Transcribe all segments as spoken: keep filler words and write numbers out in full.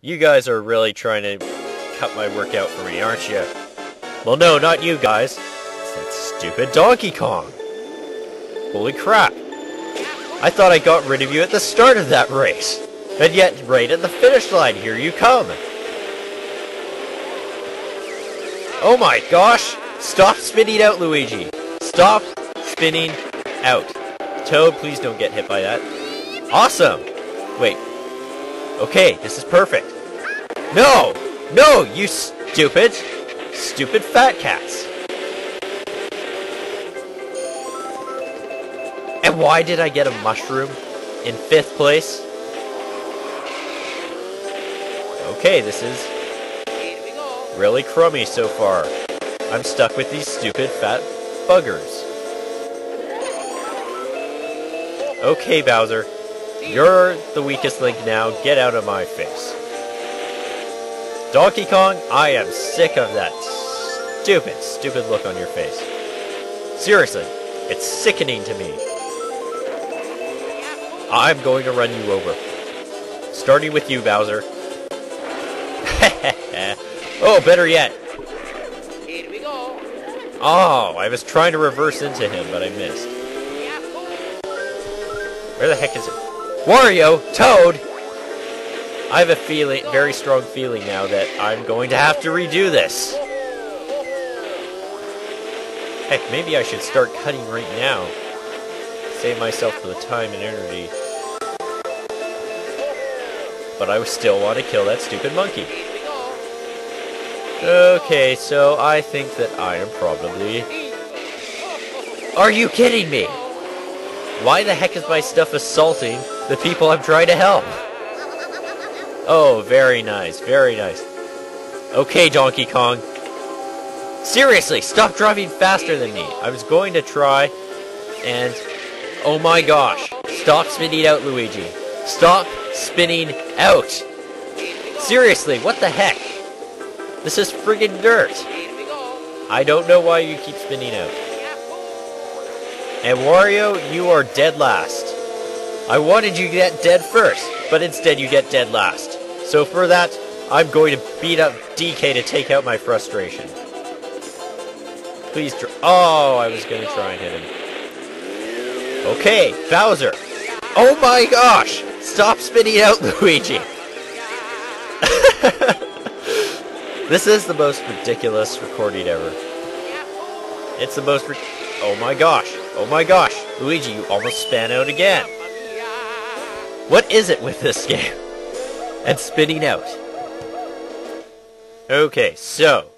You guys are really trying to cut my work out for me, aren't you? Well, no, not you guys. It's that stupid Donkey Kong. Holy crap. I thought I got rid of you at the start of that race. And yet, right at the finish line, here you come. Oh my gosh! Stop spinning out, Luigi. Stop spinning out. Toad, please don't get hit by that. Awesome! Wait. Okay, this is perfect. No! No, you stupid, stupid fat cats. And why did I get a mushroom in fifth place? Okay, this is really crummy so far. I'm stuck with these stupid fat buggers. Okay, Bowser. You're the weakest link now. Get out of my face. Donkey Kong, I am sick of that stupid, stupid look on your face. Seriously, it's sickening to me. I'm going to run you over. Starting with you, Bowser. Oh, better yet. Here we go. Oh, I was trying to reverse into him, but I missed. Where the heck is it? Wario! Toad! I have a feeling, very strong feeling now that I'm going to have to redo this. Heck, maybe I should start cutting right now. Save myself the time and energy. But I still want to kill that stupid monkey. Okay, so I think that I am probably... Are you kidding me? Why the heck is my stuff assaulting the people I'm trying to help? Oh, very nice, very nice. Okay, Donkey Kong. Seriously, stop driving faster than me. I was going to try and... Oh my gosh. Stop spinning out, Luigi. Stop spinning out. Seriously, what the heck? This is friggin' dirt. I don't know why you keep spinning out. And Wario, you are dead last. I wanted you to get dead first, but instead you get dead last. So for that, I'm going to beat up D K to take out my frustration. Please dr- Oh, I was going to try and hit him. Okay, Bowser. Oh my gosh! Stop spinning out, Luigi. This is the most ridiculous recording ever. It's the most ridiculous. Oh my gosh, oh my gosh, Luigi, you almost span out again. What is it with this game? And spinning out. Okay, so.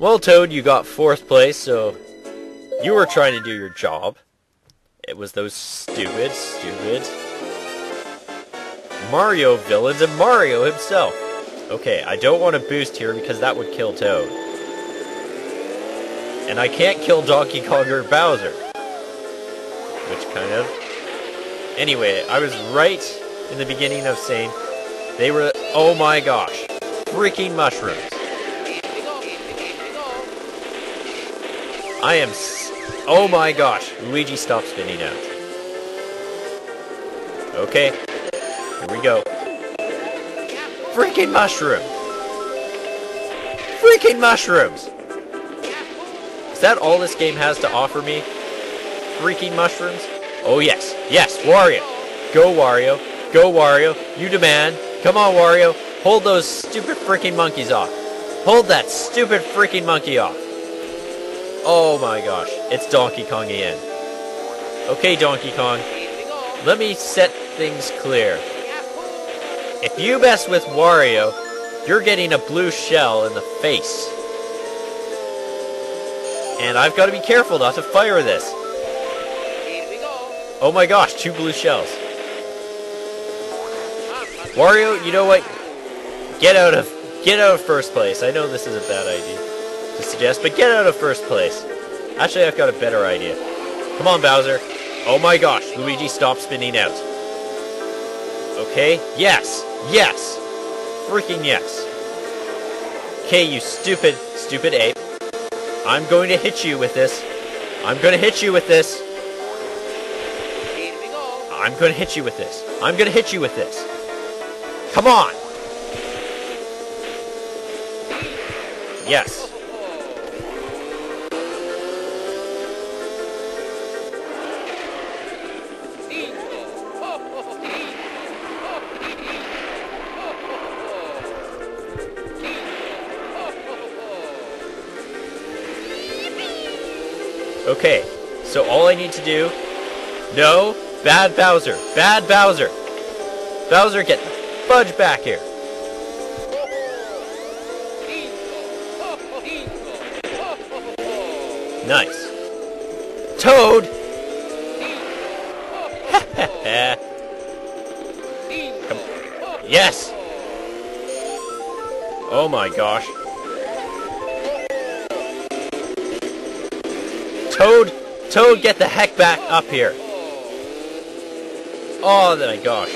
Well, Toad, you got fourth place, so you were trying to do your job. It was those stupid, stupid Mario villains and Mario himself. Okay, I don't want to boost here because that would kill Toad. And I can't kill Donkey Kong or Bowser. Which kind of... Anyway, I was right in the beginning of saying they were... Oh my gosh. Freaking mushrooms. I am... S oh my gosh. Luigi, stop spinning out. Okay. Here we go. Freaking mushroom. Freaking mushrooms. Is that all this game has to offer me? Freaking mushrooms? Oh yes, yes, Wario! Go Wario, go Wario, you demand! Come on Wario, hold those stupid freaking monkeys off! Hold that stupid freaking monkey off! Oh my gosh, it's Donkey Kong again. Okay Donkey Kong, let me set things clear. If you mess with Wario, you're getting a blue shell in the face. And I've got to be careful not to fire this. Here we go. Oh my gosh, two blue shells. Wario, you know what? Get out of get out of first place. I know this is a bad idea to suggest, but get out of first place. Actually, I've got a better idea. Come on, Bowser. Oh my gosh, Luigi, stop spinning out. Okay, yes, yes. Freaking yes. Okay, you stupid, stupid ape. I'm going to hit you with this. I'm going to hit you with this. I'm going to hit you with this. I'm going to hit you with this. Come on! Yes. Okay, so all I need to do... No, bad Bowser, bad Bowser! Bowser, get the fudge back here! Nice. Toad! Come on. Yes! Oh my gosh. Toad, Toad, get the heck back up here. Oh my gosh.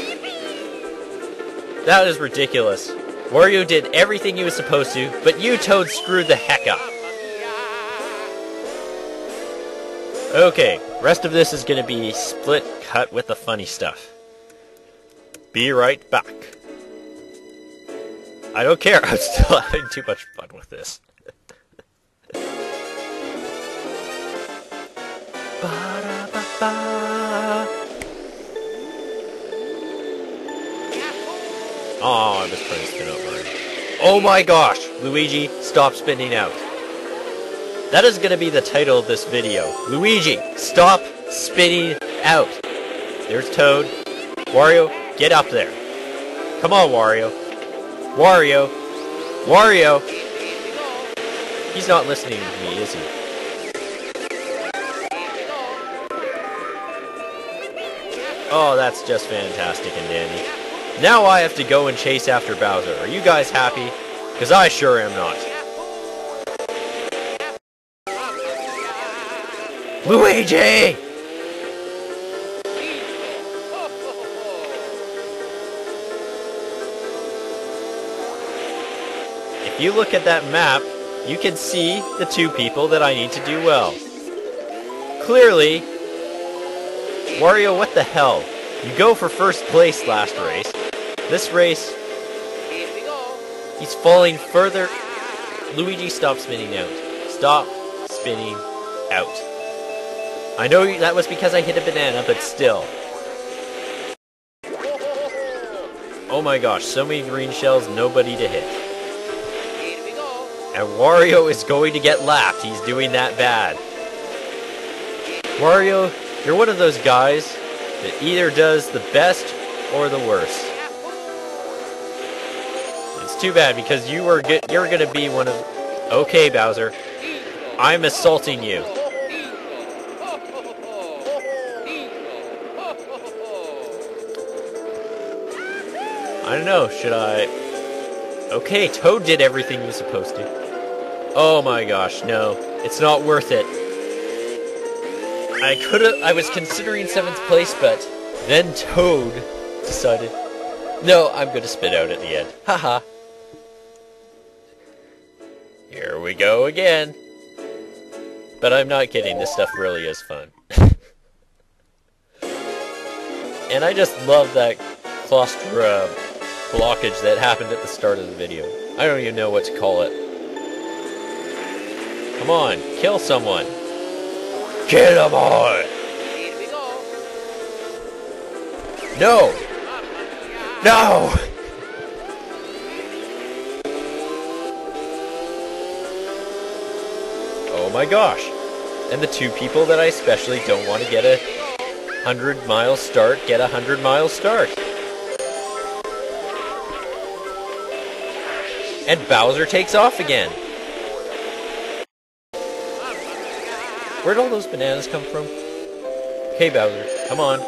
That is ridiculous. Wario did everything he was supposed to, but you, Toad, screwed the heck up. Okay, rest of this is going to be split cut with the funny stuff. Be right back. I don't care, I'm still having too much fun with this. Oh, I just tried to spin out Mario. Oh my gosh! Luigi, stop spinning out. That is going to be the title of this video. Luigi, stop spinning out. There's Toad. Wario, get up there. Come on, Wario. Wario. Wario! He's not listening to me, is he? Oh, that's just fantastic and dandy. Now I have to go and chase after Bowser. Are you guys happy? Because I sure am not. Luigi! If you look at that map, you can see the two people that I need to do well. Clearly, Wario, what the hell? You go for first place last race. This race, he's falling further. Luigi, stop spinning out. Stop spinning out. I know that was because I hit a banana, but still. Oh my gosh, so many green shells, nobody to hit. And Wario is going to get lapped. He's doing that bad. Wario, you're one of those guys that either does the best or the worst. It's too bad because you were good, you're going to be one of... Okay, Bowser. I'm assaulting you. I don't know, should I... Okay, Toad did everything he was supposed to. Oh my gosh, no. It's not worth it. I could've... I was considering seventh place, but... Then Toad decided... No, I'm gonna spit out at the end. Haha. Here we go again. But I'm not kidding, this stuff really is fun. And I just love that claustra... blockage that happened at the start of the video. I don't even know what to call it. Come on, kill someone. Kill them all! No! No! Oh my gosh. And the two people that I especially don't want to get a hundred mile start, get a hundred mile start. And Bowser takes off again. Where'd all those bananas come from? Hey Bowser, come on.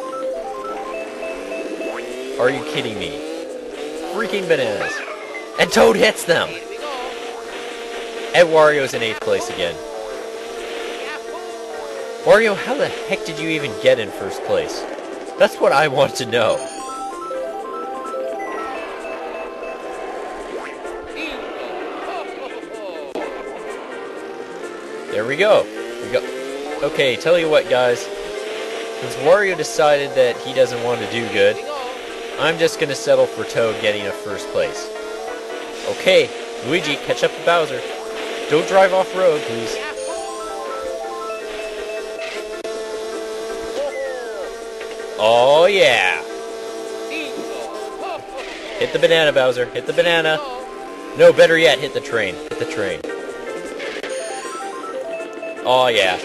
Are you kidding me? Freaking bananas. And Toad hits them! And Wario's in eighth place again. Wario, how the heck did you even get in first place? That's what I want to know. There we go. We go. Okay, tell you what guys, since Wario decided that he doesn't want to do good, I'm just going to settle for Toad getting a first place. Okay, Luigi, catch up to Bowser. Don't drive off-road, please. Oh, yeah. Hit the banana, Bowser. Hit the banana. No, better yet, hit the train. Hit the train. Oh, yeah.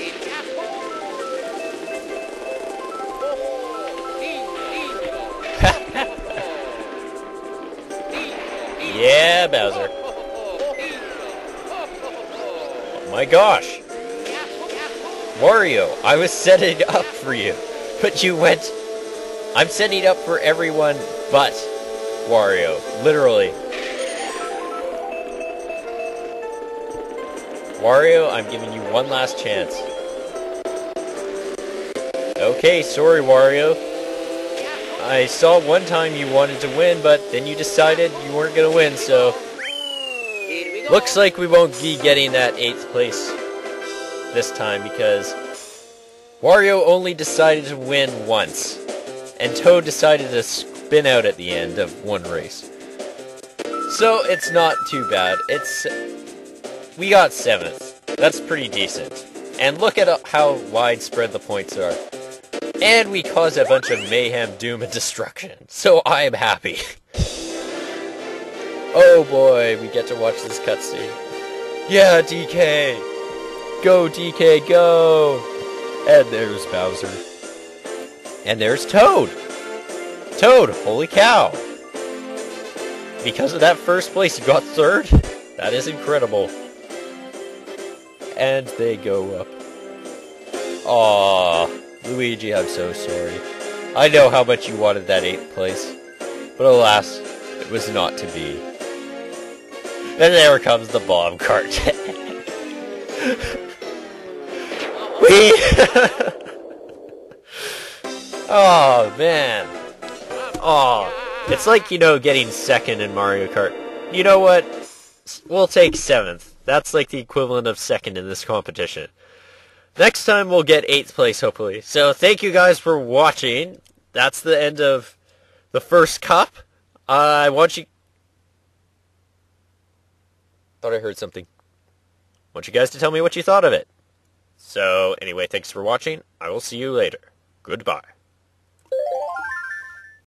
Yeah, Bowser. Oh my gosh. Wario, I was setting up for you, but you went... I'm setting up for everyone but Wario, literally. Wario, I'm giving you one last chance. Okay, sorry, Wario. I saw one time you wanted to win, but then you decided you weren't going to win, so... Looks like we won't be getting that eighth place this time, because Wario only decided to win once, and Toad decided to spin out at the end of one race. So, it's not too bad. It's... We got seventh. That's pretty decent. And look at how widespread the points are. And we caused a bunch of mayhem, doom, and destruction. So I am happy. Oh boy, we get to watch this cutscene. Yeah, D K! Go, D K, go! And there's Bowser. And there's Toad! Toad, holy cow! Because of that first place, you got third? That is incredible. And they go up. Aww. Luigi, I'm so sorry. I know how much you wanted that eighth place, but alas, it was not to be. And there comes the bomb cart. Whee! Oh, man. Oh, it's like, you know, getting second in Mario Kart. You know what? We'll take seventh. That's like the equivalent of second in this competition. Next time we'll get eighth place, hopefully. So thank you guys for watching. That's the end of the first cup. Uh, I want you... Thought I heard something. I want you guys to tell me what you thought of it. So anyway, thanks for watching. I will see you later. Goodbye.